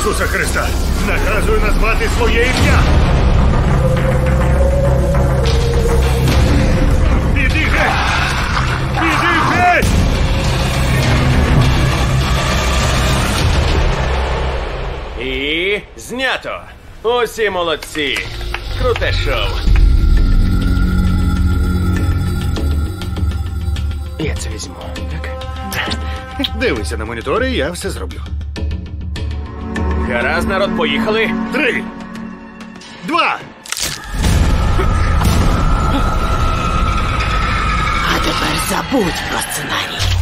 Ісуса Христа, наказую назвати своє ім'я. Іди геть! Іди геть! І знято! Усі молодці! Круте шоу! Я це візьму, так? Дивися на монітори, я все зроблю. Гаразд, народ, поїхали. 3, 2. А тепер забудь про сценарій.